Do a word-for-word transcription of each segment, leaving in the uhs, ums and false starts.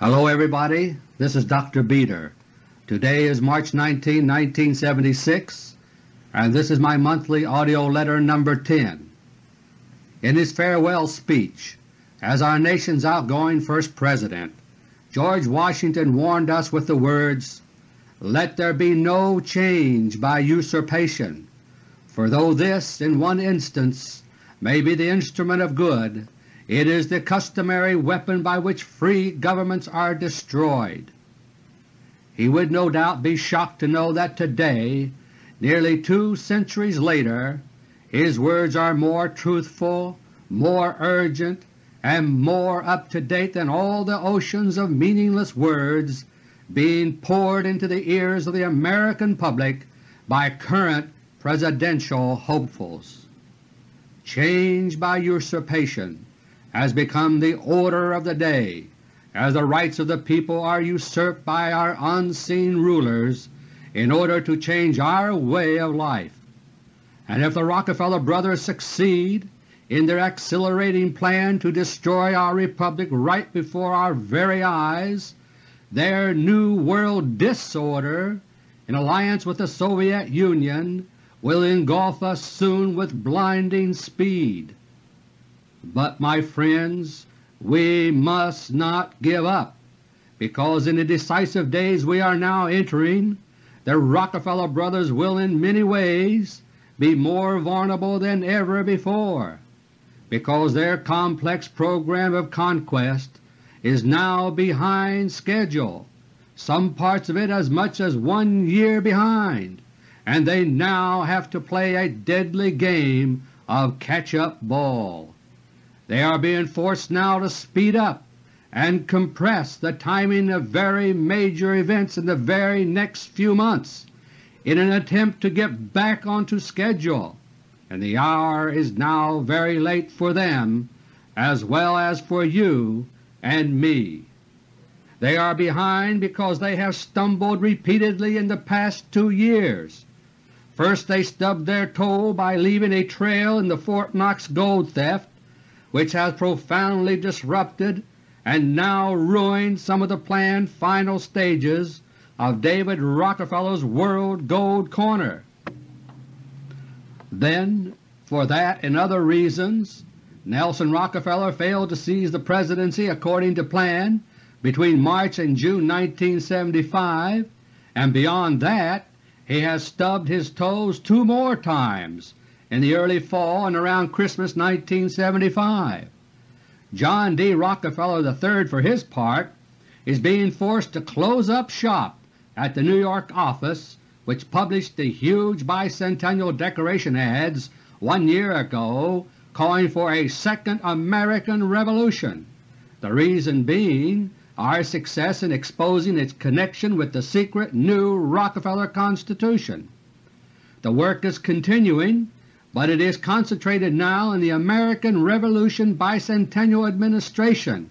Hello everybody, this is Doctor Beter. Today is March nineteenth, nineteen seventy-six, and this is my monthly AUDIO LETTER number ten. In his farewell speech, as our nation's outgoing first President, George Washington warned us with the words, "Let there be no change by usurpation, for though this in one instance may be the instrument of good, it is the customary weapon by which free governments are destroyed." He would no doubt be shocked to know that today, nearly two centuries later, his words are more truthful, more urgent, and more up-to-date than all the oceans of meaningless words being poured into the ears of the American public by current presidential hopefuls. Change by usurpation has become the order of the day, as the rights of the people are usurped by our unseen rulers in order to change our way of life. And if the Rockefeller Brothers succeed in their accelerating plan to destroy our republic right before our very eyes, their New World Dis-order, in alliance with the Soviet Union, will engulf us soon with blinding speed. But, my friends, we must not give up, because in the decisive days we are now entering, the Rockefeller Brothers will in many ways be more vulnerable than ever before, because their complex program of conquest is now behind schedule, some parts of it as much as one year behind, and they now have to play a deadly game of catch-up ball. They are being forced now to speed up and compress the timing of very major events in the very next few months in an attempt to get back onto schedule, and the hour is now very late for them as well as for you and me. They are behind because they have stumbled repeatedly in the past two years. First they stubbed their toe by leaving a trail in the Fort Knox gold theft, which has profoundly disrupted and now ruined some of the planned final stages of David Rockefeller's World Gold Corner. Then, for that and other reasons, Nelson Rockefeller failed to seize the presidency according to plan between March and June nineteen seventy-five, and beyond that he has stubbed his toes two more times in the early fall and around Christmas nineteen seventy-five. John D. Rockefeller the third, for his part, is being forced to close up shop at the New York office which published the huge bicentennial decoration ads one year ago calling for a second American Revolution, the reason being our success in exposing its connection with the secret new Rockefeller Constitution. The work is continuing, but it is concentrated now in the American Revolution Bicentennial Administration,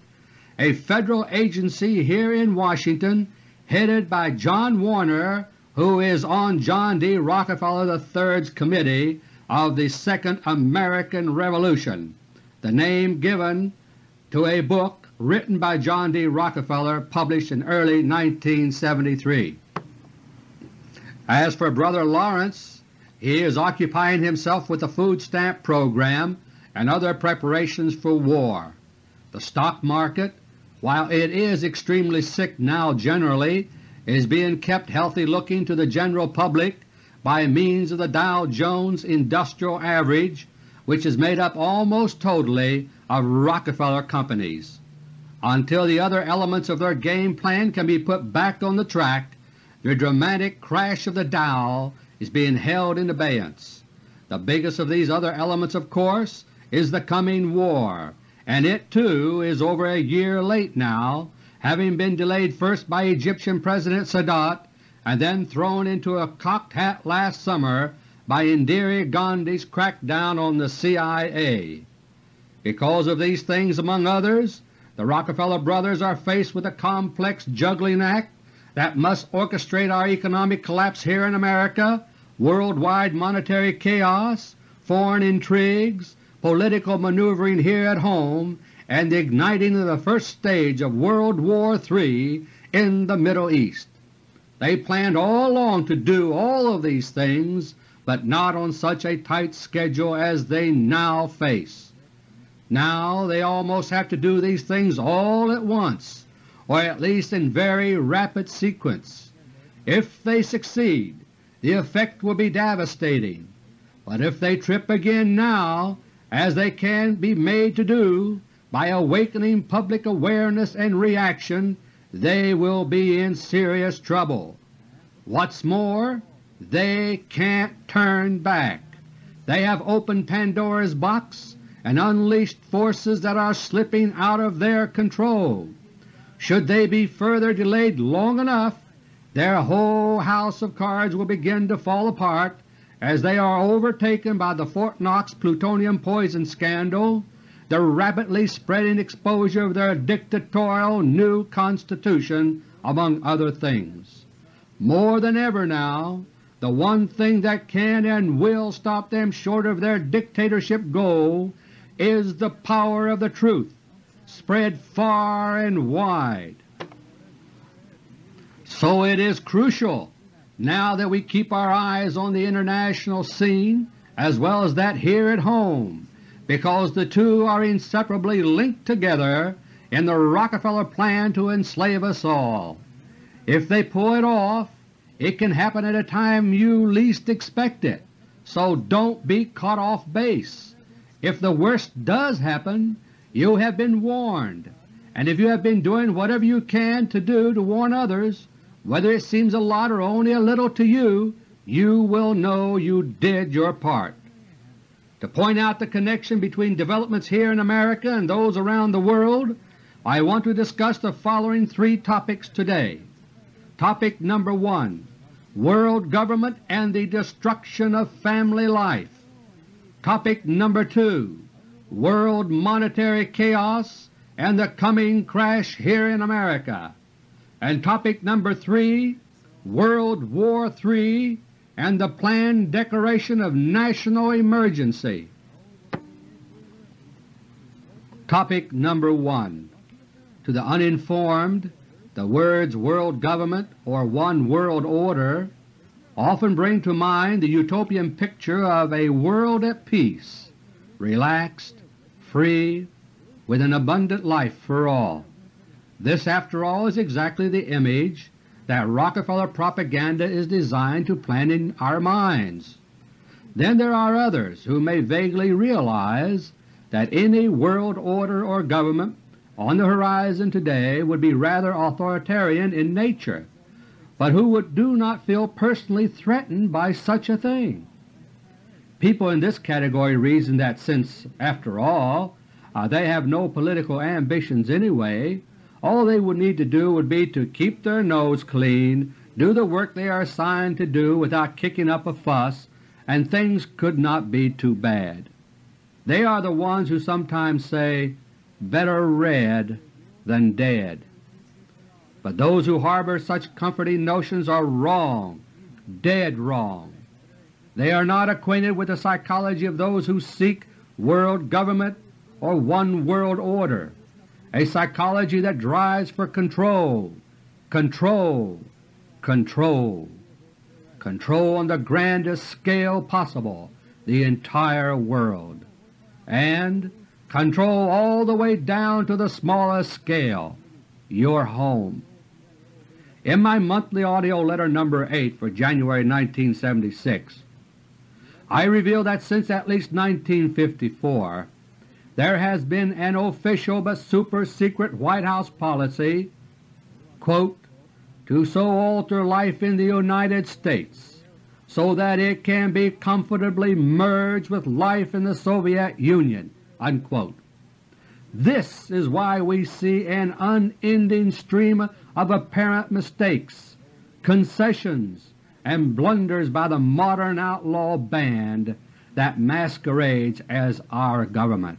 a federal agency here in Washington headed by John Warner, who is on John D. Rockefeller the third's committee of the Second American Revolution, the name given to a book written by John D. Rockefeller published in early nineteen seventy-three. As for Brother Lawrence, he is occupying himself with the food stamp program and other preparations for war. The stock market, while it is extremely sick now generally, is being kept healthy-looking to the general public by means of the Dow Jones Industrial Average, which is made up almost totally of Rockefeller companies. Until the other elements of their game plan can be put back on the track, the dramatic crash of the Dow is being held in abeyance. The biggest of these other elements, of course, is the coming war, and it too is over a year late now, having been delayed first by Egyptian President Sadat and then thrown into a cocked hat last summer by Indira Gandhi's crackdown on the C I A. Because of these things, among others, the Rockefeller Brothers are faced with a complex juggling act that must orchestrate our economic collapse here in America, worldwide monetary chaos, foreign intrigues, political maneuvering here at home, and igniting the first stage of World War Three in the Middle East. They planned all along to do all of these things, but not on such a tight schedule as they now face. Now they almost have to do these things all at once, or at least in very rapid sequence. If they succeed, the effect will be devastating, but if they trip again now, as they can be made to do by awakening public awareness and reaction, they will be in serious trouble. What's more, they can't turn back. They have opened Pandora's box and unleashed forces that are slipping out of their control. Should they be further delayed long enough, their whole house of cards will begin to fall apart as they are overtaken by the Fort Knox plutonium poison scandal, the rapidly spreading exposure of their dictatorial new Constitution, among other things. More than ever now, the one thing that can and will stop them short of their dictatorship goal is the power of the truth, spread far and wide. So it is crucial, now that we keep our eyes on the international scene as well as that here at home, because the two are inseparably linked together in the Rockefeller plan to enslave us all. If they pull it off, it can happen at a time you least expect it, so don't be caught off base. If the worst does happen, you have been warned, and if you have been doing whatever you can to do to warn others, whether it seems a lot or only a little to you, you will know you did your part. To point out the connection between developments here in America and those around the world, I want to discuss the following three topics today. Topic number one, World Government and the Destruction of Family Life. Topic number two, World Monetary Chaos and the Coming Crash here in America. And topic number three, World War Three and the planned declaration of national emergency. Topic number one. To the uninformed, the words world government or one world order often bring to mind the utopian picture of a world at peace, relaxed, free, with an abundant life for all. This, after all, is exactly the image that Rockefeller propaganda is designed to plant in our minds. Then there are others who may vaguely realize that any world order or government on the horizon today would be rather authoritarian in nature, but who would do not feel personally threatened by such a thing. People in this category reason that since, after all, uh, they have no political ambitions anyway, all they would need to do would be to keep their nose clean, do the work they are assigned to do without kicking up a fuss, and things could not be too bad. They are the ones who sometimes say, "Better red than dead." But those who harbor such comforting notions are wrong, dead wrong. They are not acquainted with the psychology of those who seek world government or one world order, a psychology that drives for control, control, control, control on the grandest scale possible, the entire world, and control all the way down to the smallest scale, your home. In my monthly AUDIO LETTER number eight for January nineteen seventy-six, I revealed that since at least nineteen fifty-four, there has been an official but super-secret White House policy, quote, "to so alter life in the United States so that it can be comfortably merged with life in the Soviet Union," unquote. This is why we see an unending stream of apparent mistakes, concessions, and blunders by the modern outlaw band that masquerades as our government.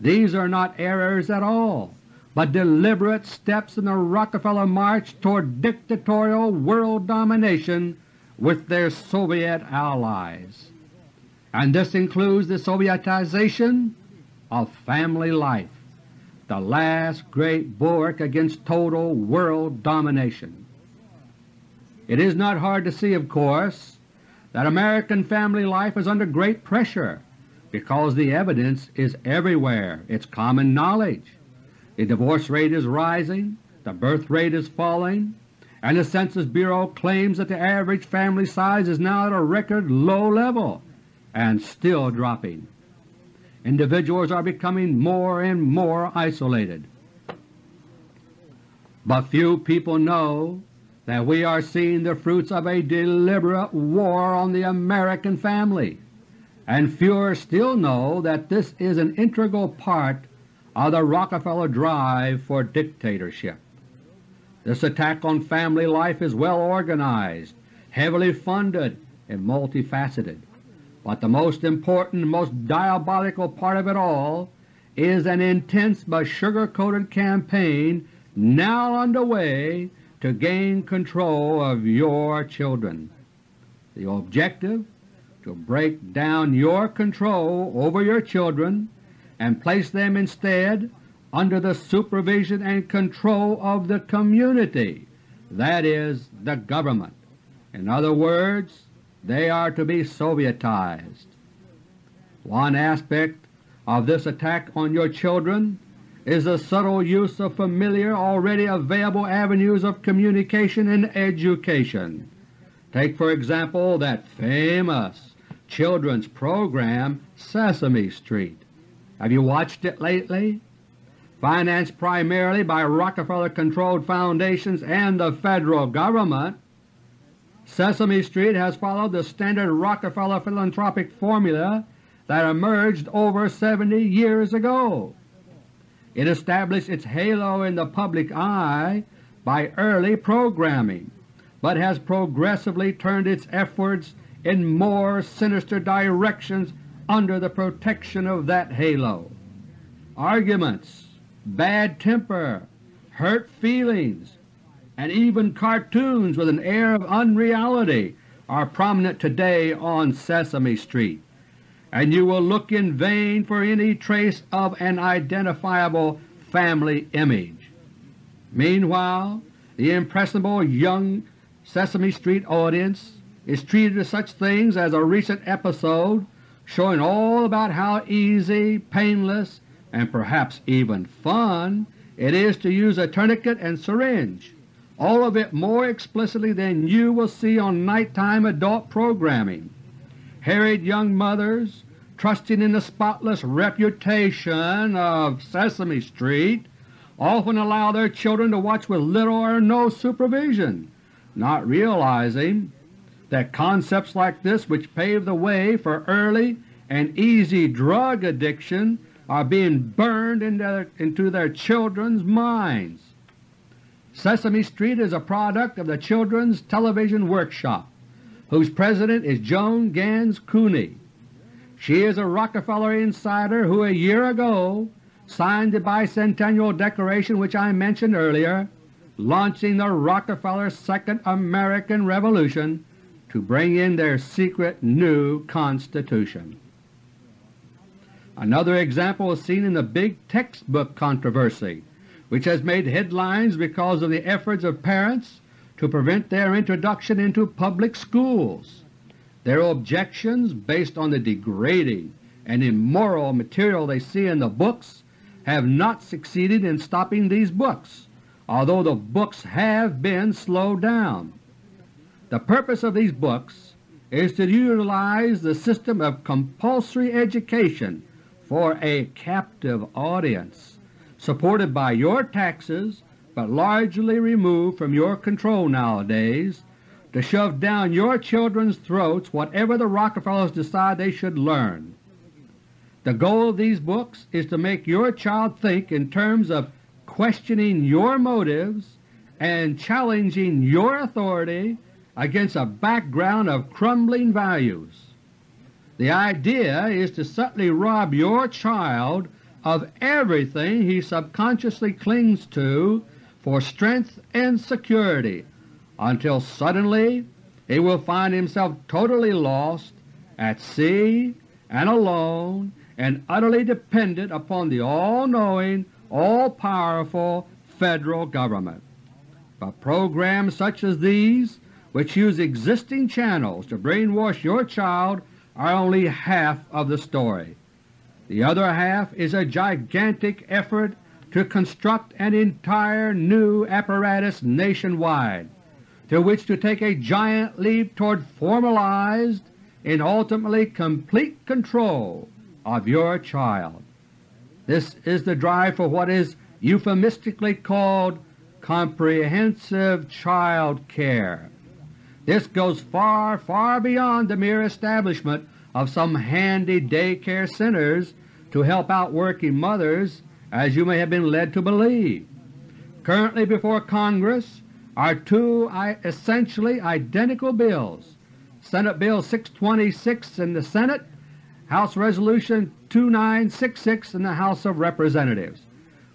These are not errors at all, but deliberate steps in the Rockefeller march toward dictatorial world domination with their Soviet allies. And this includes the Sovietization of family life, the last great bulwark against total world domination. It is not hard to see, of course, that American family life is under great pressure because the evidence is everywhere. It's common knowledge. The divorce rate is rising, the birth rate is falling, and the Census Bureau claims that the average family size is now at a record low level and still dropping. Individuals are becoming more and more isolated. But few people know that we are seeing the fruits of a deliberate war on the American family, and fewer still know that this is an integral part of the Rockefeller drive for dictatorship. This attack on family life is well organized, heavily funded, and multifaceted. But the most important, most diabolical part of it all is an intense but sugar-coated campaign now underway to gain control of your children. The objective? To break down your control over your children and place them instead under the supervision and control of the community, that is, the government. In other words, they are to be Sovietized. One aspect of this attack on your children is the subtle use of familiar, already available avenues of communication and education. Take, for example, that famous children's program Sesame Street. Have you watched it lately? Financed primarily by Rockefeller-controlled foundations and the Federal Government, Sesame Street has followed the standard Rockefeller philanthropic formula that emerged over seventy years ago. It established its halo in the public eye by early programming, but has progressively turned its efforts in more sinister directions under the protection of that halo. Arguments, bad temper, hurt feelings, and even cartoons with an air of unreality are prominent today on Sesame Street, and you will look in vain for any trace of an identifiable family image. Meanwhile, the impressionable young Sesame Street audience is treated to such things as a recent episode showing all about how easy, painless, and perhaps even fun it is to use a tourniquet and syringe, all of it more explicitly than you will see on nighttime adult programming. Harried young mothers, trusting in the spotless reputation of Sesame Street, often allow their children to watch with little or no supervision, not realizing that concepts like this, which pave the way for early and easy drug addiction, are being burned into, into their children's minds. Sesame Street is a product of the Children's Television Workshop, whose president is Joan Ganz Cooney. She is a Rockefeller insider who a year ago signed the Bicentennial Declaration which I mentioned earlier, launching the Rockefeller Second American Revolution to bring in their secret new Constitution. Another example is seen in the big textbook controversy, which has made headlines because of the efforts of parents to prevent their introduction into public schools. Their objections, based on the degrading and immoral material they see in the books, have not succeeded in stopping these books, although the books have been slowed down. The purpose of these books is to utilize the system of compulsory education for a captive audience, supported by your taxes but largely removed from your control nowadays, to shove down your children's throats whatever the Rockefellers decide they should learn. The goal of these books is to make your child think in terms of questioning your motives and challenging your authority against a background of crumbling values. The idea is to subtly rob your child of everything he subconsciously clings to for strength and security, until suddenly he will find himself totally lost, at sea, and alone, and utterly dependent upon the all-knowing, all-powerful federal government. But programs such as these, which use existing channels to brainwash your child, are only half of the story. The other half is a gigantic effort to construct an entire new apparatus nationwide, to which to take a giant leap toward formalized and ultimately complete control of your child. This is the drive for what is euphemistically called comprehensive child care. This goes far, far beyond the mere establishment of some handy daycare centers to help out working mothers, as you may have been led to believe. Currently before Congress are two essentially identical bills, Senate Bill six twenty-six in the Senate, House Resolution two nine six six in the House of Representatives,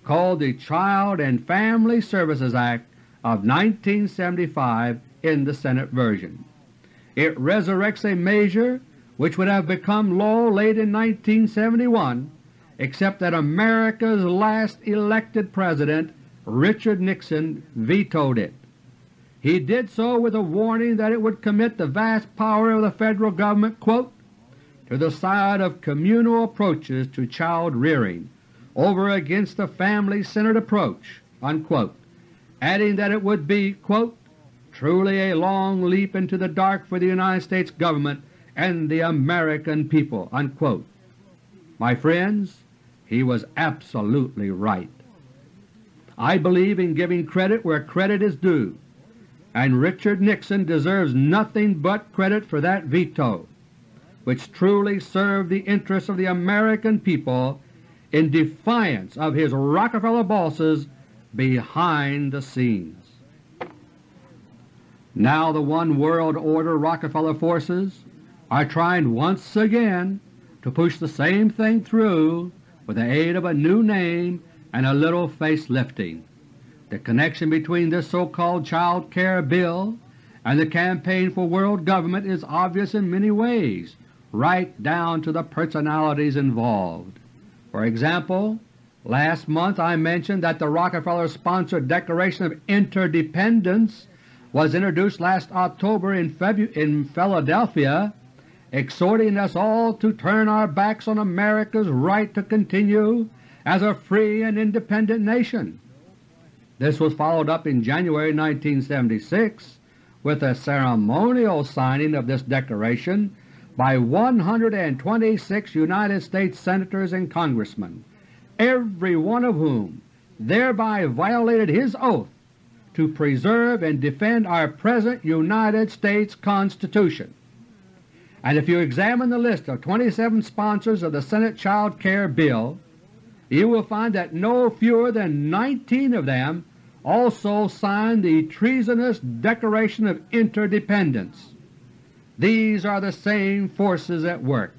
called the Child and Family Services Act of nineteen seventy-five in the Senate version. It resurrects a measure which would have become law late in nineteen seventy-one, except that America's last elected President, Richard Nixon, vetoed it. He did so with a warning that it would commit the vast power of the Federal Government, quote, "to the side of communal approaches to child-rearing over against the family-centered approach," unquote, adding that it would be, quote, "truly a long leap into the dark for the United States Government and the American people," unquote. My friends, he was absolutely right. I believe in giving credit where credit is due, and Richard Nixon deserves nothing but credit for that veto, which truly served the interests of the American people in defiance of his Rockefeller bosses behind the scenes. Now the One World Order Rockefeller forces are trying once again to push the same thing through with the aid of a new name and a little facelifting. The connection between this so-called child care bill and the campaign for world government is obvious in many ways, right down to the personalities involved. For example, last month I mentioned that the Rockefeller-sponsored Declaration of Interdependence was introduced last October in, Febu in Philadelphia, exhorting us all to turn our backs on America's right to continue as a free and independent nation. This was followed up in January nineteen seventy-six with a ceremonial signing of this declaration by one hundred twenty-six United States Senators and Congressmen, every one of whom thereby violated his oath to preserve and defend our present United States Constitution. And if you examine the list of twenty-seven sponsors of the Senate Child Care Bill, you will find that no fewer than nineteen of them also signed the treasonous Declaration of Interdependence. These are the same forces at work.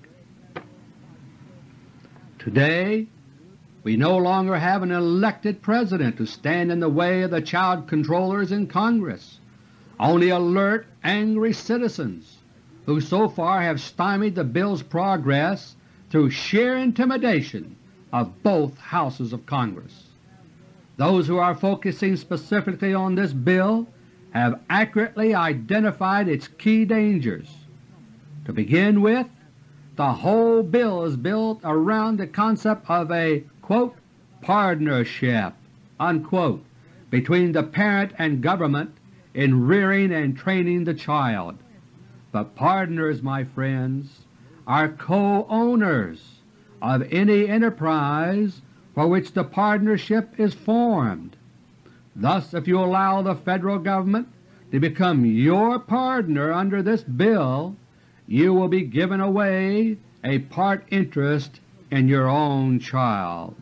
Today we no longer have an elected President to stand in the way of the child controllers in Congress, only alert, angry citizens who so far have stymied the bill's progress through sheer intimidation of both houses of Congress. Those who are focusing specifically on this bill have accurately identified its key dangers. To begin with, the whole bill is built around the concept of a, quote, "partnership," unquote, between the parent and government in rearing and training the child. But partners, my friends, are co-owners of any enterprise for which the partnership is formed. Thus, if you allow the Federal Government to become your partner under this bill, you will be giving away a part interest in your own child.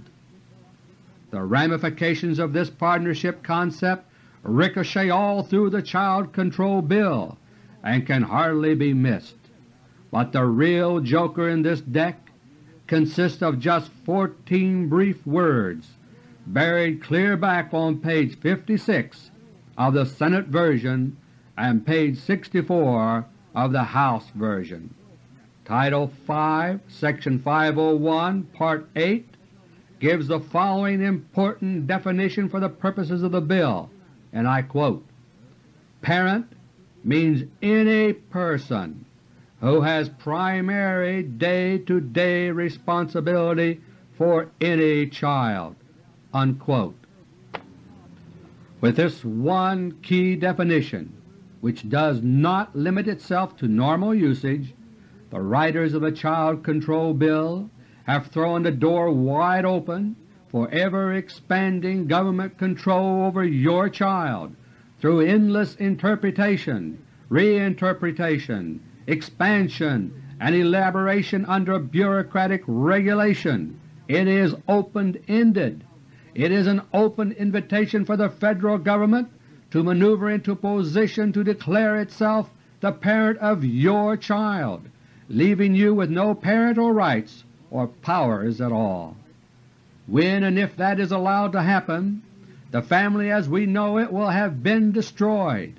The ramifications of this partnership concept ricochet all through the Child Control Bill and can hardly be missed. But the real joker in this deck consists of just fourteen brief words buried clear back on page fifty-six of the Senate version and page sixty-four of the House version. Title five, Section five oh one, Part eight, gives the following important definition for the purposes of the bill, and I quote, "Parent means any person who has primary day-to-day responsibility for any child," unquote. With this one key definition, which does not limit itself to normal usage, the writers of the Child Control Bill have thrown the door wide open for ever-expanding government control over your child through endless interpretation, reinterpretation, expansion, and elaboration under bureaucratic regulation. It is open-ended. It is an open invitation for the Federal Government to maneuver into position to declare itself the parent of your child, leaving you with no parental rights or powers at all. When and if that is allowed to happen, the family as we know it will have been destroyed,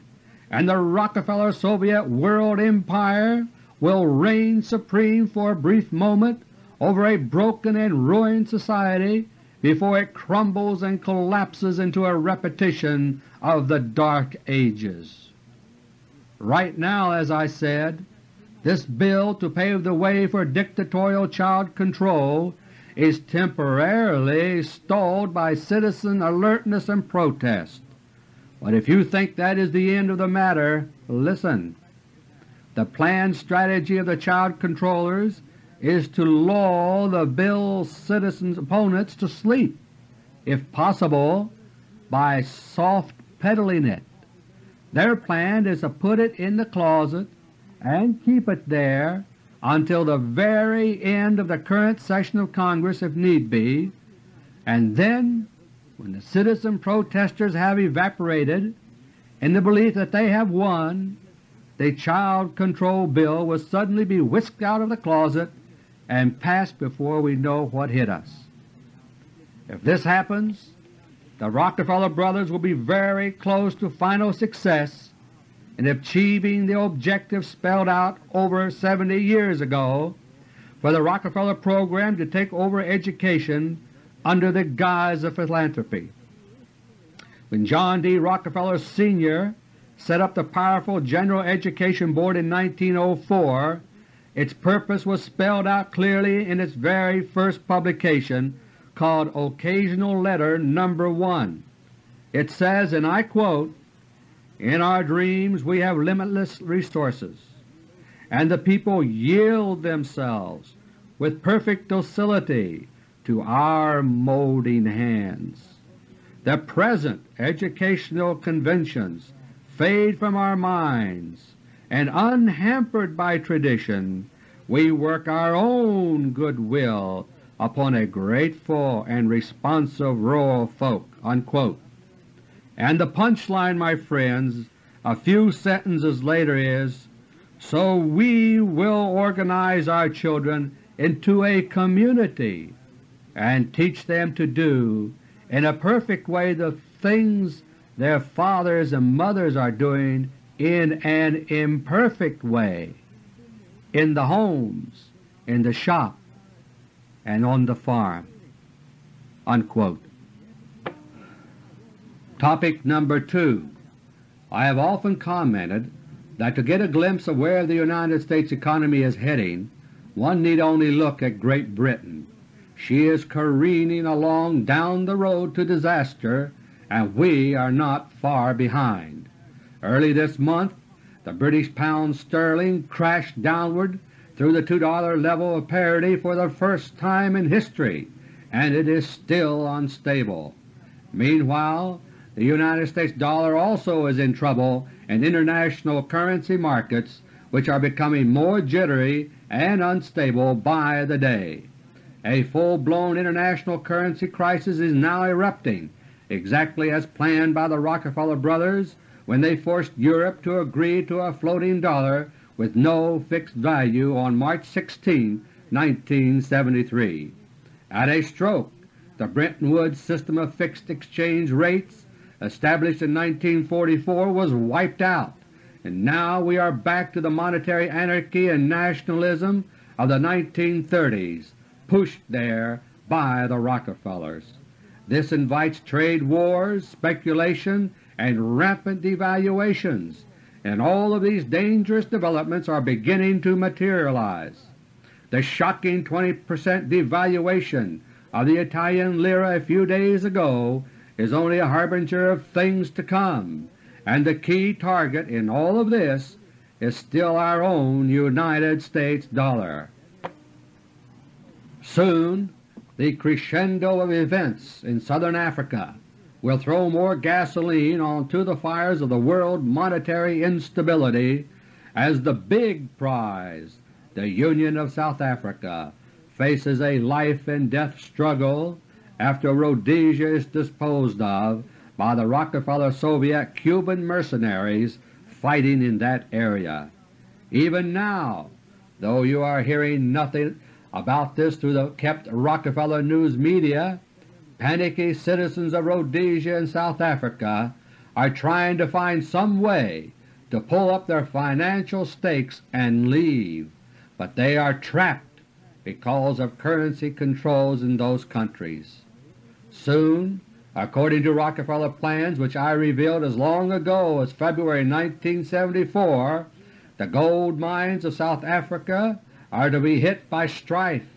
and the Rockefeller Soviet world empire will reign supreme for a brief moment over a broken and ruined society before it crumbles and collapses into a repetition of the Dark Ages. Right now, as I said, this bill to pave the way for dictatorial child control is temporarily stalled by citizen alertness and protest. But if you think that is the end of the matter, listen. The planned strategy of the child controllers is to lull the bill's citizens' opponents to sleep, if possible, by soft peddling it. Their plan is to put it in the closet and keep it there until the very end of the current session of Congress if need be, and then, when the citizen protesters have evaporated, in the belief that they have won, the Child Control Bill will suddenly be whisked out of the closet and passed before we know what hit us. If this happens, the Rockefeller Brothers will be very close to final success in achieving the objective spelled out over seventy years ago for the Rockefeller program to take over education under the guise of philanthropy. When John D. Rockefeller Senior set up the powerful General Education Board in nineteen oh four, its purpose was spelled out clearly in its very first publication called Occasional Letter Number One. It says, and I quote, "In our dreams we have limitless resources, and the people yield themselves with perfect docility to our molding hands. The present educational conventions fade from our minds, and unhampered by tradition we work our own good will upon a grateful and responsive rural folk," unquote. And the punchline, my friends, a few sentences later is, "So we will organize our children into a community and teach them to do in a perfect way the things their fathers and mothers are doing in an imperfect way in the homes, in the shop, and on the farm," unquote. Topic number two. I have often commented that to get a glimpse of where the United States economy is heading, one need only look at Great Britain. She is careening along down the road to disaster, and we are not far behind. Early this month the British pound sterling crashed downward through the two dollar level of parity for the first time in history, and it is still unstable. Meanwhile, the United States dollar also is in trouble in international currency markets, which are becoming more jittery and unstable by the day. A full-blown international currency crisis is now erupting, exactly as planned by the Rockefeller Brothers when they forced Europe to agree to a floating dollar with no fixed value on March sixteenth, nineteen seventy-three. At a stroke, the Bretton Woods system of fixed exchange rates established in nineteen forty-four was wiped out, and now we are back to the monetary anarchy and nationalism of the nineteen thirties, pushed there by the Rockefellers. This invites trade wars, speculation, and rampant devaluations, and all of these dangerous developments are beginning to materialize. The shocking twenty percent devaluation of the Italian lira a few days ago is only a harbinger of things to come, and the key target in all of this is still our own United States dollar. Soon the crescendo of events in southern Africa will throw more gasoline onto the fires of the world monetary instability as the big prize, the Union of South Africa, faces a life-and-death struggle after Rhodesia is disposed of by the Rockefeller Soviet Cuban mercenaries fighting in that area. Even now, though you are hearing nothing about this through the kept Rockefeller news media, panicky citizens of Rhodesia and South Africa are trying to find some way to pull up their financial stakes and leave, but they are trapped because of currency controls in those countries. Soon, according to Rockefeller plans which I revealed as long ago as February nineteen seventy-four, the gold mines of South Africa are to be hit by strife,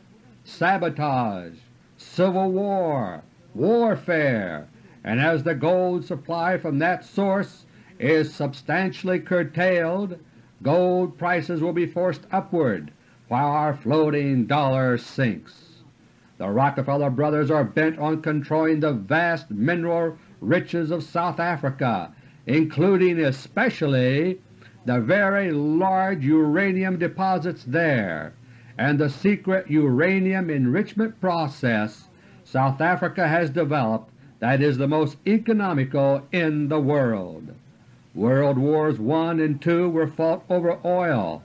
sabotage, civil war, warfare, and as the gold supply from that source is substantially curtailed, gold prices will be forced upward while our floating dollar sinks. The Rockefeller Brothers are bent on controlling the vast mineral riches of South Africa, including especially the very large uranium deposits there, and the secret uranium enrichment process South Africa has developed that is the most economical in the world. World Wars one and two were fought over oil.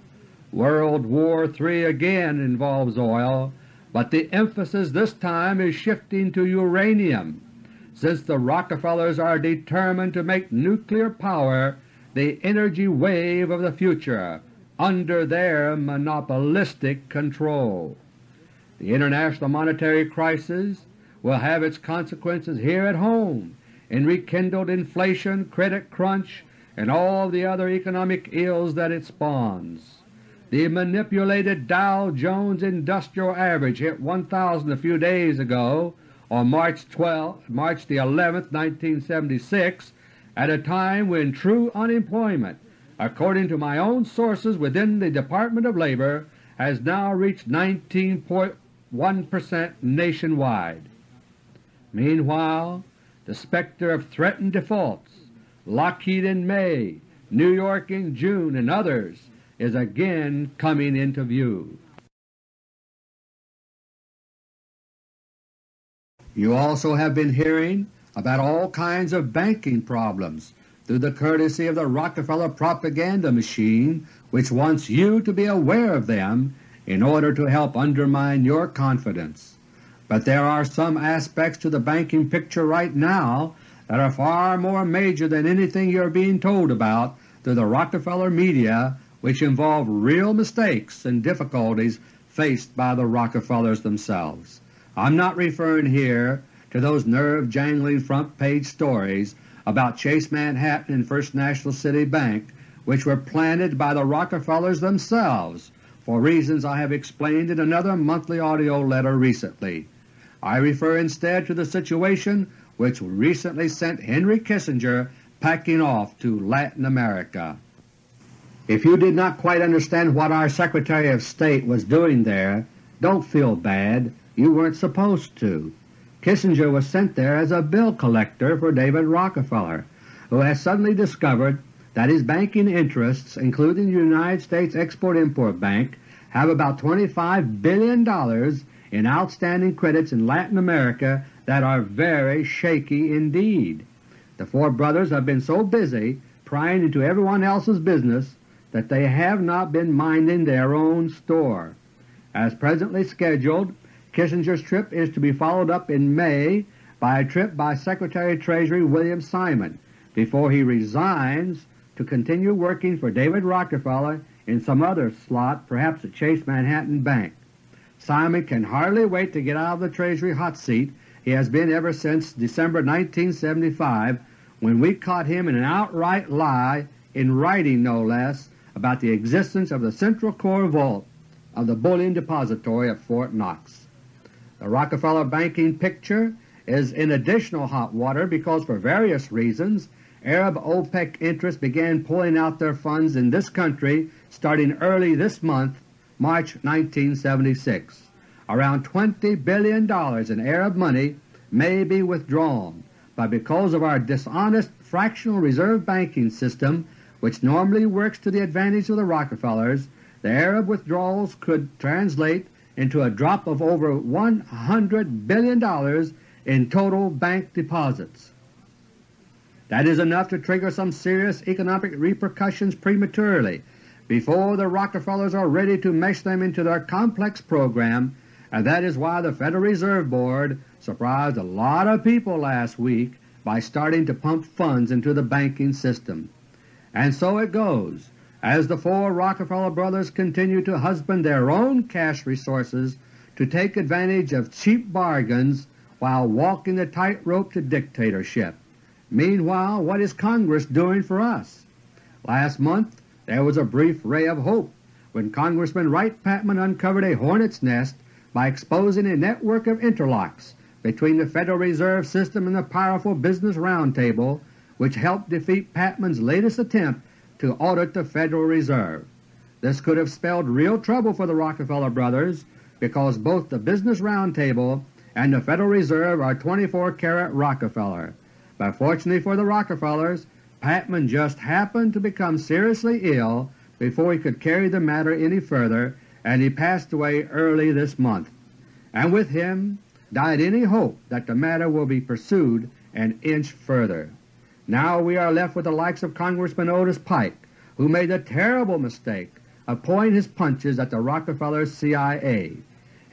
World War three again involves oil, but the emphasis this time is shifting to uranium, since the Rockefellers are determined to make nuclear power the energy wave of the future under their monopolistic control. The international monetary crisis will have its consequences here at home in rekindled inflation, credit crunch, and all the other economic ills that it spawns. The manipulated Dow Jones Industrial Average hit one thousand a few days ago on March the eleventh, nineteen seventy-six, at a time when true unemployment, according to my own sources within the Department of Labor, has now reached nineteen point one percent nationwide. Meanwhile, the specter of threatened defaults, Lockheed in May, New York in June, and others is again coming into view. You also have been hearing about all kinds of banking problems through the courtesy of the Rockefeller propaganda machine, which wants you to be aware of them in order to help undermine your confidence. But there are some aspects to the banking picture right now that are far more major than anything you are being told about through the Rockefeller media, which involve real mistakes and difficulties faced by the Rockefellers themselves. I'm not referring here to those nerve-jangling front-page stories about Chase Manhattan and First National City Bank, which were planted by the Rockefellers themselves for reasons I have explained in another monthly AUDIO LETTER recently. I refer instead to the situation which recently sent Henry Kissinger packing off to Latin America. If you did not quite understand what our Secretary of State was doing there, don't feel bad. You weren't supposed to. Kissinger was sent there as a bill collector for David Rockefeller, who has suddenly discovered that his banking interests, including the United States Export-Import Bank, have about twenty-five billion dollars in outstanding credits in Latin America that are very shaky indeed. The four brothers have been so busy prying into everyone else's business that they have not been minding their own store. As presently scheduled, Kissinger's trip is to be followed up in May by a trip by Secretary of Treasury William Simon before he resigns to continue working for David Rockefeller in some other slot, perhaps at Chase Manhattan Bank. Simon can hardly wait to get out of the Treasury hot seat he has been ever since December nineteen seventy-five, when we caught him in an outright lie, in writing no less, about the existence of the central core vault of the bullion depository at Fort Knox. The Rockefeller banking picture is in additional hot water because, for various reasons, Arab OPEC interests began pulling out their funds in this country starting early this month, March nineteen seventy-six. Around twenty billion dollars in Arab money may be withdrawn, but because of our dishonest fractional reserve banking system, which normally works to the advantage of the Rockefellers, the Arab withdrawals could translate into a drop of over one hundred billion dollars in total bank deposits. That is enough to trigger some serious economic repercussions prematurely, before the Rockefellers are ready to mesh them into their complex program, and that is why the Federal Reserve Board surprised a lot of people last week by starting to pump funds into the banking system. And so it goes, as the four Rockefeller brothers continue to husband their own cash resources to take advantage of cheap bargains while walking the tightrope to dictatorship. Meanwhile, what is Congress doing for us? Last month there was a brief ray of hope when Congressman Wright Patman uncovered a hornet's nest by exposing a network of interlocks between the Federal Reserve System and the powerful Business Roundtable, which helped defeat Patman's latest attempt to audit the Federal Reserve. This could have spelled real trouble for the Rockefeller brothers, because both the Business Roundtable and the Federal Reserve are twenty-four karat Rockefeller. But fortunately for the Rockefellers, Patman just happened to become seriously ill before he could carry the matter any further, and he passed away early this month. And with him died any hope that the matter will be pursued an inch further. Now we are left with the likes of Congressman Otis Pike, who made the terrible mistake of pulling his punches at the Rockefeller C I A.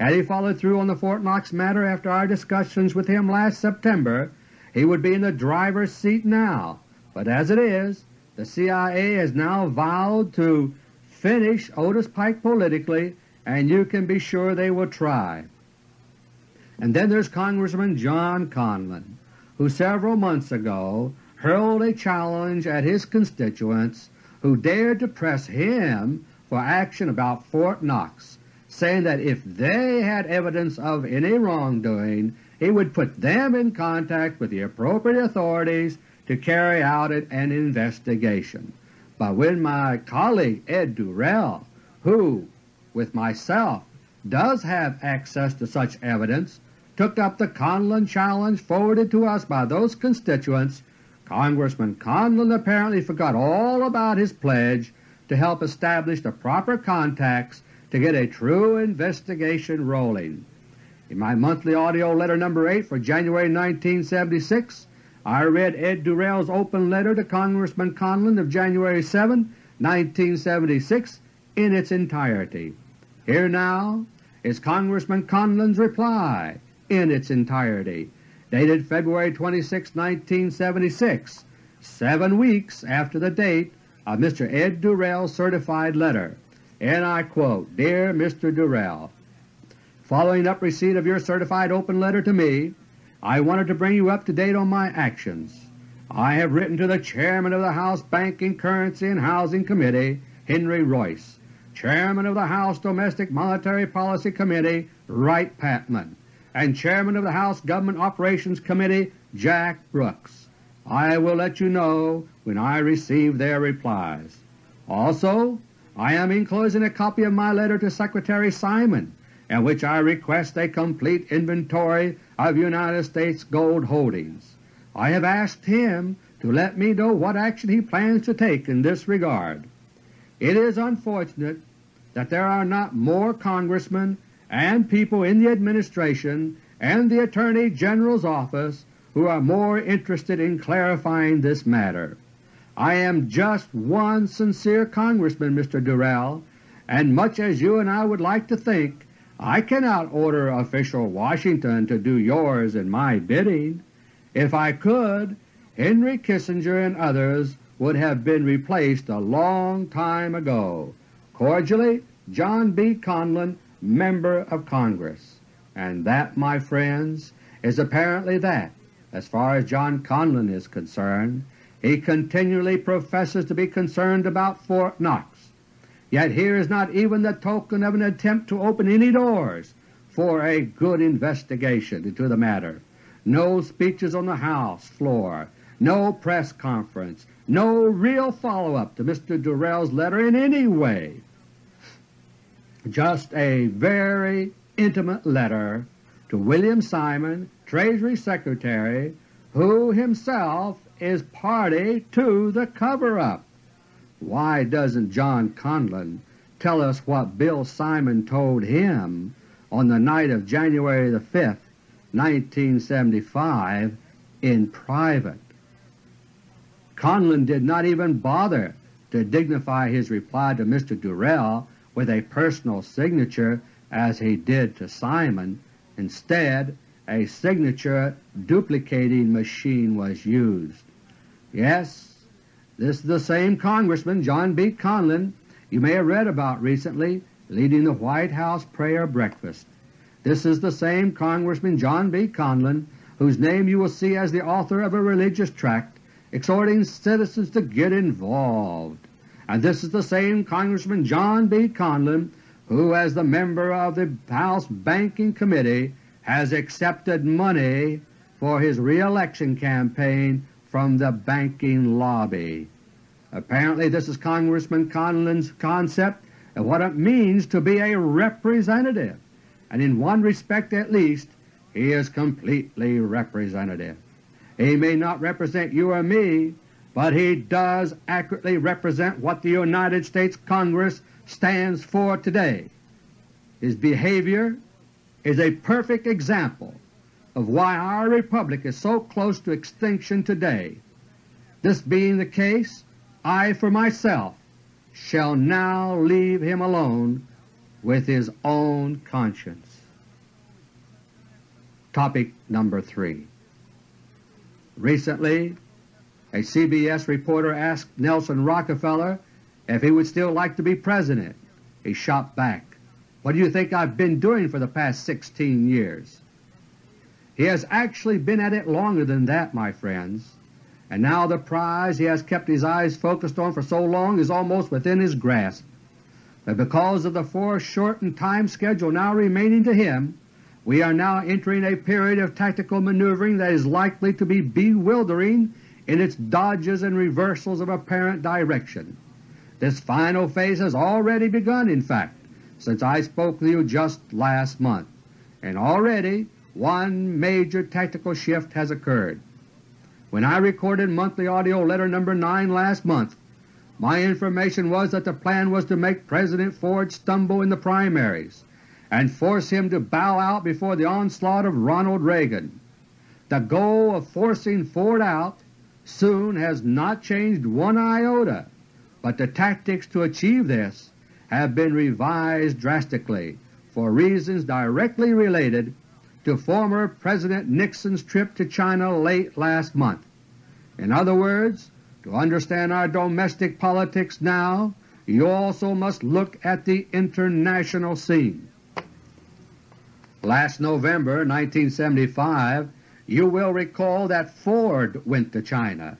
Had he followed through on the Fort Knox matter after our discussions with him last September, he would be in the driver's seat now, but as it is, the C I A has now vowed to finish Otis Pike politically, and you can be sure they will try. And then there's Congressman John Conlan, who several months ago hurled a challenge at his constituents who dared to press him for action about Fort Knox, saying that if they had evidence of any wrongdoing, he would put them in contact with the appropriate authorities to carry out an investigation. But when my colleague Ed Durrell, who, with myself, does have access to such evidence, took up the Conlan challenge forwarded to us by those constituents, Congressman Conlan apparently forgot all about his pledge to help establish the proper contacts to get a true investigation rolling. In my monthly AUDIO Letter number eight for January nineteen seventy-six, I read Ed Durrell's open letter to Congressman Conlan of January seventh nineteen seventy-six in its entirety. Here now is Congressman Conlan's reply in its entirety, dated February twenty-sixth nineteen seventy-six, seven weeks after the date of Mister Ed Durrell's certified letter, and I quote, "Dear Mister Durrell, following up receipt of your certified open letter to me, I wanted to bring you up to date on my actions. I have written to the Chairman of the House Banking, Currency, and Housing Committee, Henry Royce, Chairman of the House Domestic Monetary Policy Committee, Wright Patman, and Chairman of the House Government Operations Committee, Jack Brooks. I will let you know when I receive their replies. Also, I am enclosing a copy of my letter to Secretary Simon, in which I request a complete inventory of United States gold holdings. I have asked him to let me know what action he plans to take in this regard. It is unfortunate that there are not more congressmen and people in the administration and the Attorney General's office who are more interested in clarifying this matter. I am just one sincere congressman, Mister Durrell, and much as you and I would like to think, I cannot order official Washington to do yours and my bidding. If I could, Henry Kissinger and others would have been replaced a long time ago. Cordially, John B. Conlan, member of Congress. And that, my friends, is apparently that, as far as John Conlan is concerned, he continually professes to be concerned about Fort Knox. Yet here is not even the token of an attempt to open any doors for a good investigation into the matter. No speeches on the House floor, no press conference, no real follow-up to Mister Durell's letter in any way. Just a very intimate letter to William Simon, Treasury Secretary, who himself is party to the cover-up. Why doesn't John Conlan tell us what Bill Simon told him on the night of January the fifth, nineteen seventy-five, in private? Conlan did not even bother to dignify his reply to Mister Durell with a personal signature as he did to Simon. Instead, a signature duplicating machine was used. Yes, this is the same Congressman, John B. Conlan, you may have read about recently leading the White House prayer breakfast. This is the same Congressman, John B. Conlan, whose name you will see as the author of a religious tract exhorting citizens to get involved. And this is the same Congressman John B. Conlan who, as the member of the House Banking Committee, has accepted money for his re-election campaign from the banking lobby. Apparently this is Congressman Conlan's concept of what it means to be a representative, and in one respect at least he is completely representative. He may not represent you or me, but he does accurately represent what the United States Congress stands for today. His behavior is a perfect example of why our republic is so close to extinction today. This being the case, I for myself shall now leave him alone with his own conscience. Topic number three. Recently, a C B S reporter asked Nelson Rockefeller if he would still like to be President. He shot back, "What do you think I've been doing for the past sixteen years?" He has actually been at it longer than that, my friends, and now the prize he has kept his eyes focused on for so long is almost within his grasp. But because of the foreshortened time schedule now remaining to him, we are now entering a period of tactical maneuvering that is likely to be bewildering in its dodges and reversals of apparent direction. This final phase has already begun, in fact, since I spoke to you just last month, and already one major tactical shift has occurred. When I recorded Monthly AUDIO LETTER number nine last month, my information was that the plan was to make President Ford stumble in the primaries and force him to bow out before the onslaught of Ronald Reagan. The goal of forcing Ford out soon has not changed one iota, but the tactics to achieve this have been revised drastically for reasons directly related to former President Nixon's trip to China late last month. In other words, to understand our domestic politics now, you also must look at the international scene. Last November nineteen seventy-five, you will recall that Ford went to China.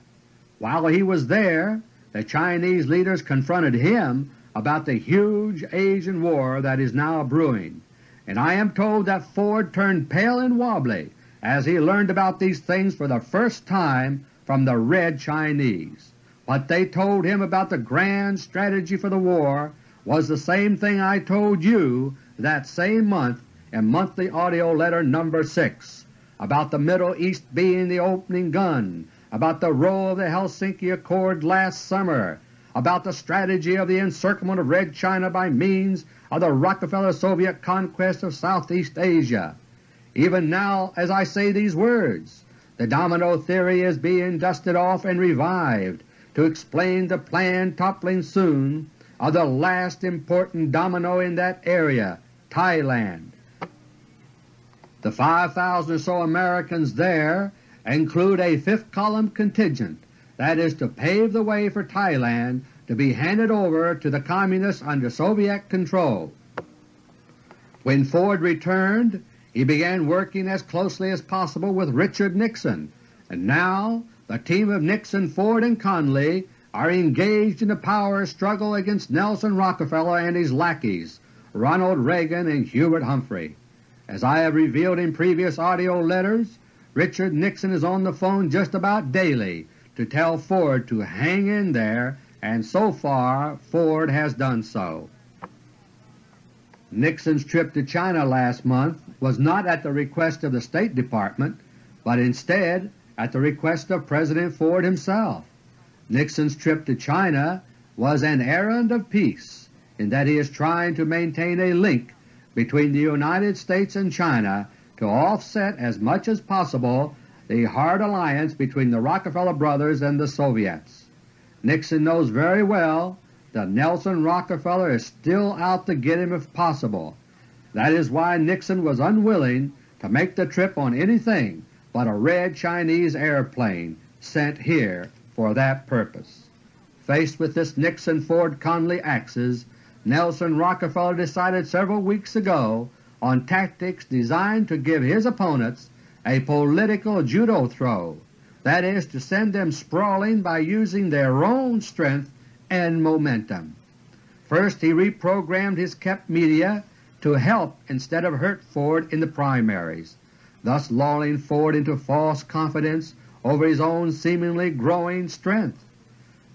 While he was there, the Chinese leaders confronted him about the huge Asian war that is now brewing, and I am told that Ford turned pale and wobbly as he learned about these things for the first time from the Red Chinese. What they told him about the grand strategy for the war was the same thing I told you that same month in Monthly AUDIO LETTER number six. About the Middle East being the opening gun, about the role of the Helsinki Accord last summer, about the strategy of the encirclement of Red China by means of the Rockefeller Soviet conquest of Southeast Asia. Even now as I say these words, the domino theory is being dusted off and revived to explain the planned toppling soon of the last important domino in that area, Thailand. The five thousand or so Americans there include a fifth column contingent that is to pave the way for Thailand to be handed over to the Communists under Soviet control. When Ford returned, he began working as closely as possible with Richard Nixon, and now the team of Nixon, Ford, and Conley are engaged in a power struggle against Nelson Rockefeller and his lackeys, Ronald Reagan and Hubert Humphrey. As I have revealed in previous AUDIO letters, Richard Nixon is on the phone just about daily to tell Ford to hang in there, and so far Ford has done so. Nixon's trip to China last month was not at the request of the State Department, but instead at the request of President Ford himself. Nixon's trip to China was an errand of peace, in that he is trying to maintain a link between the United States and China to offset as much as possible the hard alliance between the Rockefeller Brothers and the Soviets. Nixon knows very well that Nelson Rockefeller is still out to get him if possible. That is why Nixon was unwilling to make the trip on anything but a red Chinese airplane sent here for that purpose. Faced with this Nixon-Ford-Conley axis, Nelson Rockefeller decided several weeks ago on tactics designed to give his opponents a political judo throw, that is, to send them sprawling by using their own strength and momentum. First, he reprogrammed his kept media to help instead of hurt Ford in the primaries, thus lulling Ford into false confidence over his own seemingly growing strength.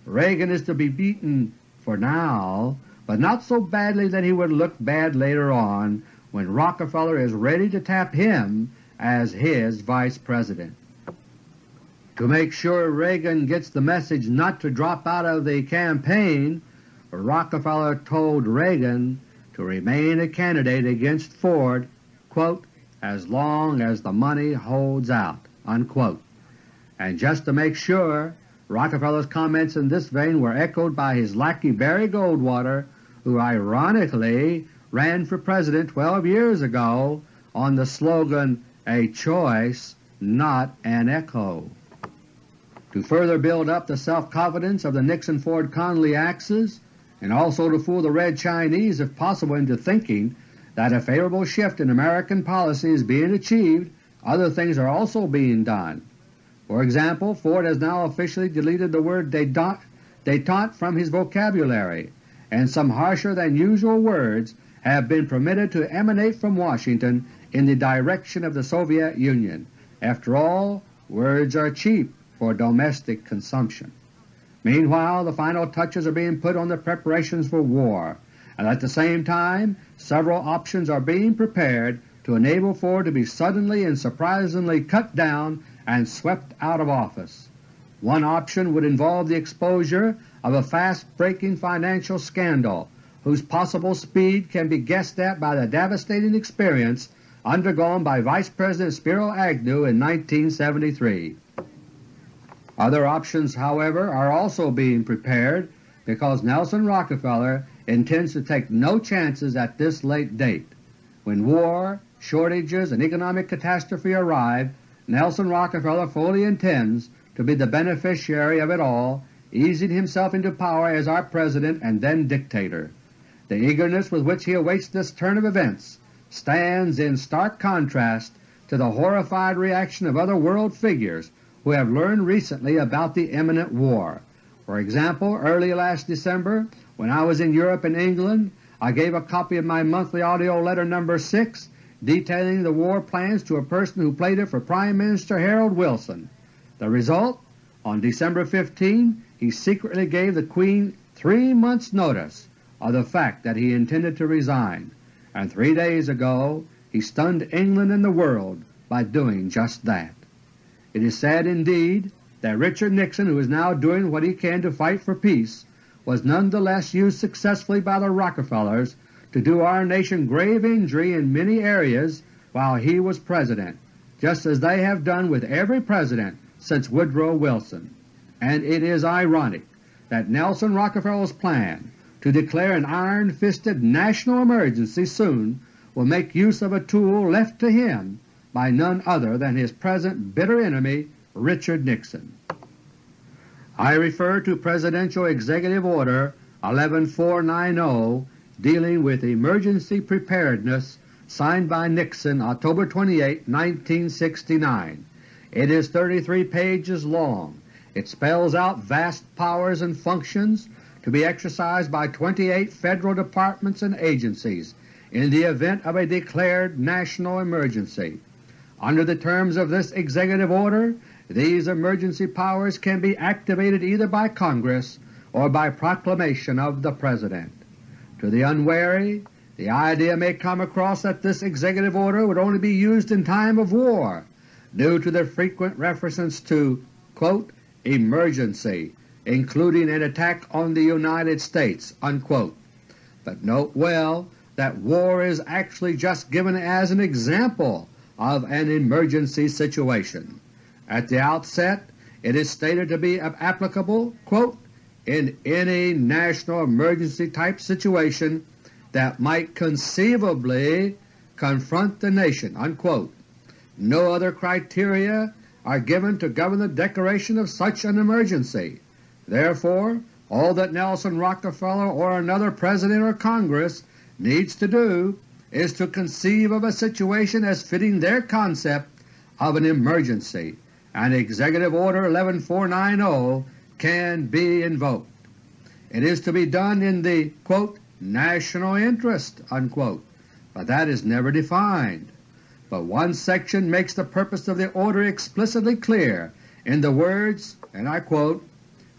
Reagan is to be beaten for now, but not so badly that he would look bad later on when Rockefeller is ready to tap him as his Vice President. To make sure Reagan gets the message not to drop out of the campaign, Rockefeller told Reagan to remain a candidate against Ford, quote, "as long as the money holds out," unquote. And just to make sure, Rockefeller's comments in this vein were echoed by his lackey Barry Goldwater, who ironically ran for President twelve years ago on the slogan, "A choice, not an echo." To further build up the self-confidence of the Nixon-Ford-Conley axis, and also to fool the Red Chinese if possible into thinking that a favorable shift in American policy is being achieved, other things are also being done. For example, Ford has now officially deleted the word détente from his vocabulary, and some harsher than usual words have been permitted to emanate from Washington in the direction of the Soviet Union. After all, words are cheap for domestic consumption. Meanwhile, the final touches are being put on the preparations for war, and at the same time several options are being prepared to enable Ford to be suddenly and surprisingly cut down and swept out of office. One option would involve the exposure of a fast-breaking financial scandal whose possible speed can be guessed at by the devastating experience undergone by Vice President Spiro Agnew in nineteen seventy-three. Other options, however, are also being prepared because Nelson Rockefeller intends to take no chances at this late date. When war, shortages, and economic catastrophe arrive, Nelson Rockefeller fully intends to be the beneficiary of it all, easing himself into power as our President and then dictator. The eagerness with which he awaits this turn of events stands in stark contrast to the horrified reaction of other world figures who have learned recently about the imminent war. For example, early last December, when I was in Europe and England, I gave a copy of my monthly AUDIO letter number six detailing the war plans to a person who played it for Prime Minister Harold Wilson. The result? On December fifteenth he secretly gave the Queen three months' notice of the fact that he intended to resign, and three days ago he stunned England and the world by doing just that. It is sad indeed that Richard Nixon, who is now doing what he can to fight for peace, was nonetheless used successfully by the Rockefellers to do our nation grave injury in many areas while he was President, just as they have done with every President since Woodrow Wilson. And it is ironic that Nelson Rockefeller's plan to declare an iron-fisted national emergency soon will make use of a tool left to him by none other than his present bitter enemy, Richard Nixon. I refer to Presidential Executive Order eleven four ninety dealing with emergency preparedness signed by Nixon October twenty-eighth, nineteen sixty-nine. It is thirty-three pages long. It spells out vast powers and functions to be exercised by twenty-eight federal departments and agencies in the event of a declared national emergency. Under the terms of this executive order, these emergency powers can be activated either by Congress or by proclamation of the President. To the unwary, the idea may come across that this executive order would only be used in time of war due to the frequent references to, quote, emergency, including an attack on the United States, unquote. But note well that war is actually just given as an example of an emergency situation. At the outset, it is stated to be applicable, quote, in any national emergency type situation that might conceivably confront the nation, unquote. No other criteria are given to govern the declaration of such an emergency. Therefore, all that Nelson Rockefeller or another President or Congress needs to do is to conceive of a situation as fitting their concept of an emergency, and Executive Order eleven four ninety can be invoked. It is to be done in the, quote, national interest, unquote, but that is never defined. But one section makes the purpose of the order explicitly clear in the words, and I quote,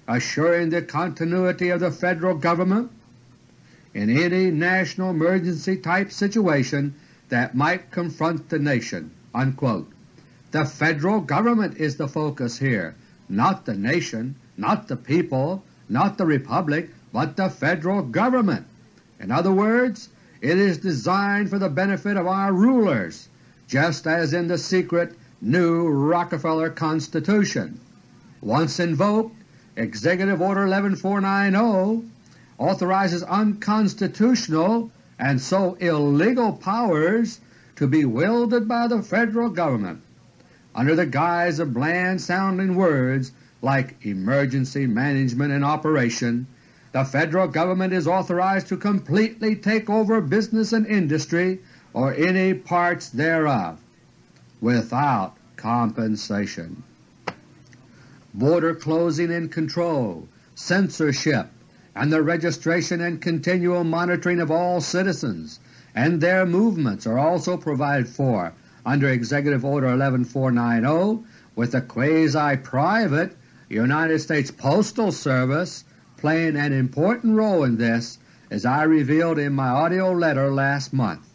assuring the continuity of the Federal Government in any national emergency type situation that might confront the nation, unquote. The Federal Government is the focus here, not the nation, not the people, not the Republic, but the Federal Government. In other words, it is designed for the benefit of our rulers, just as in the secret new Rockefeller Constitution. Once invoked, Executive Order eleven four ninety authorizes unconstitutional and so illegal powers to be wielded by the Federal Government under the guise of bland-sounding words like emergency management and operation. The Federal Government is authorized to completely take over business and industry or any parts thereof without compensation. Border closing and control, censorship, and the registration and continual monitoring of all citizens and their movements are also provided for under Executive Order eleven four ninety with the quasi-private United States Postal Service playing an important role in this, as I revealed in my AUDIO LETTER last month.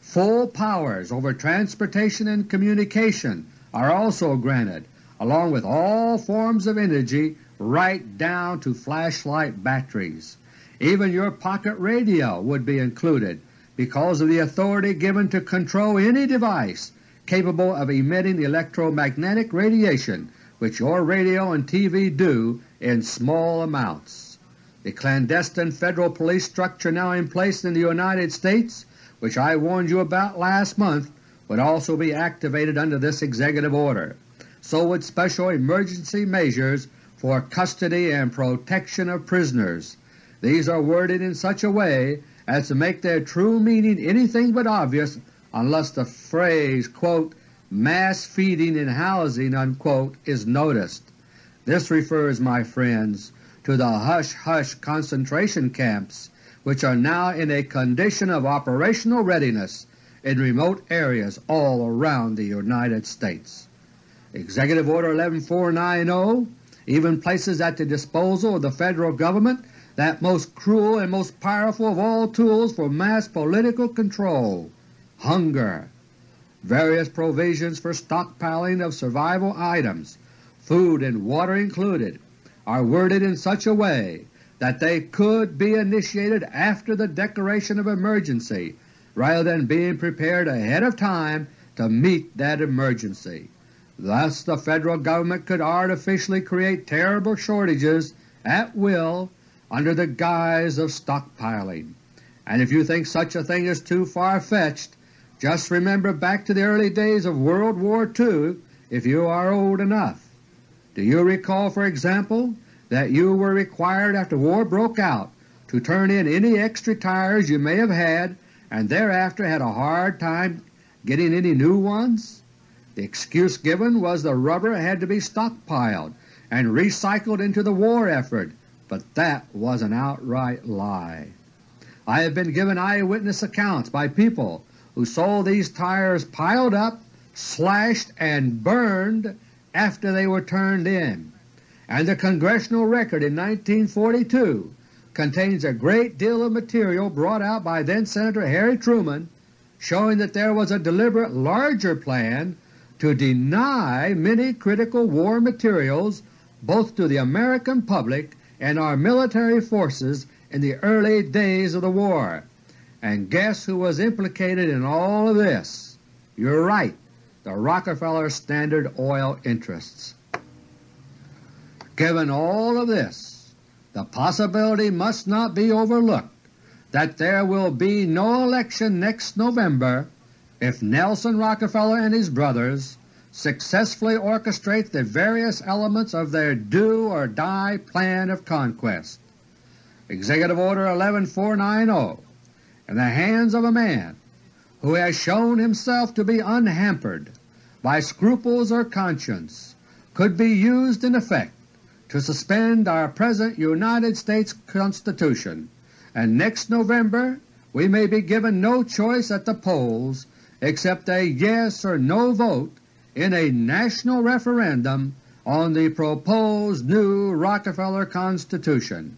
Full powers over transportation and communication are also granted, along with all forms of energy right down to flashlight batteries. Even your pocket radio would be included because of the authority given to control any device capable of emitting electromagnetic radiation, which your radio and T V do in small amounts. The clandestine Federal Police structure now in place in the United States, which I warned you about last month, would also be activated under this executive order. So would special emergency measures for custody and protection of prisoners. These are worded in such a way as to make their true meaning anything but obvious unless the phrase, quote, mass feeding and housing, unquote, is noticed. This refers, my friends, to the hush-hush concentration camps which are now in a condition of operational readiness in remote areas all around the United States. Executive Order eleven four ninety even places at the disposal of the Federal Government that most cruel and most powerful of all tools for mass political control, hunger, various provisions for stockpiling of survival items, food and water included, are worded in such a way that they could be initiated after the declaration of emergency rather than being prepared ahead of time to meet that emergency. Thus the Federal Government could artificially create terrible shortages at will under the guise of stockpiling. And if you think such a thing is too far-fetched, just remember back to the early days of World War Two if you are old enough. Do you recall, for example, that you were required after war broke out to turn in any extra tires you may have had and thereafter had a hard time getting any new ones. The excuse given was the rubber had to be stockpiled and recycled into the war effort, but that was an outright lie. I have been given eyewitness accounts by people who saw these tires piled up, slashed, and burned after they were turned in, and the Congressional record in nineteen forty-two contains a great deal of material brought out by then-Senator Harry Truman showing that there was a deliberate larger plan to deny many critical war materials both to the American public and our military forces in the early days of the war. And guess who was implicated in all of this? You're right, the Rockefeller Standard Oil interests. Given all of this, the possibility must not be overlooked that there will be no election next November if Nelson Rockefeller and his brothers successfully orchestrate the various elements of their do-or-die plan of conquest. Executive Order eleven four ninety, in the hands of a man who has shown himself to be unhampered by scruples or conscience, could be used in effect to suspend our present United States Constitution, and next November we may be given no choice at the polls except a yes or no vote in a national referendum on the proposed new Rockefeller Constitution.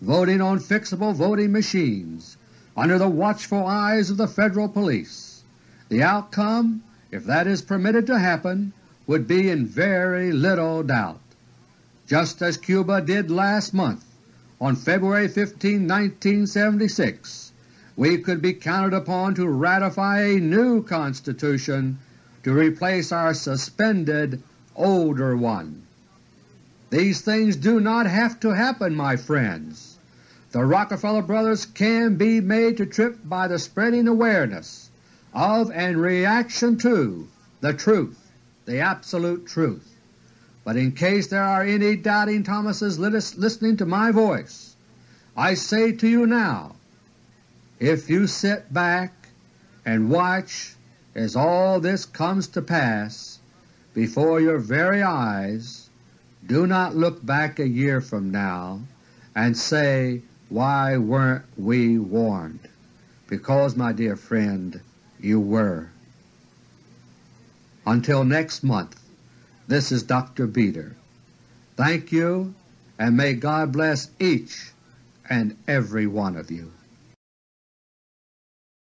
Voting on fixable voting machines under the watchful eyes of the Federal Police, the outcome, if that is permitted to happen, would be in very little doubt. Just as Cuba did last month on February fifteenth, nineteen seventy-six, we could be counted upon to ratify a new Constitution to replace our suspended older one. These things do not have to happen, my friends. The Rockefeller Brothers can be made to trip by the spreading awareness of and reaction to the truth, the absolute truth. But in case there are any doubting Thomases listening to my voice, I say to you now, if you sit back and watch as all this comes to pass before your very eyes, do not look back a year from now and say, why weren't we warned? Because, my dear friend, you were. Until next month, this is Doctor Beter. Thank you, and may God bless each and every one of you.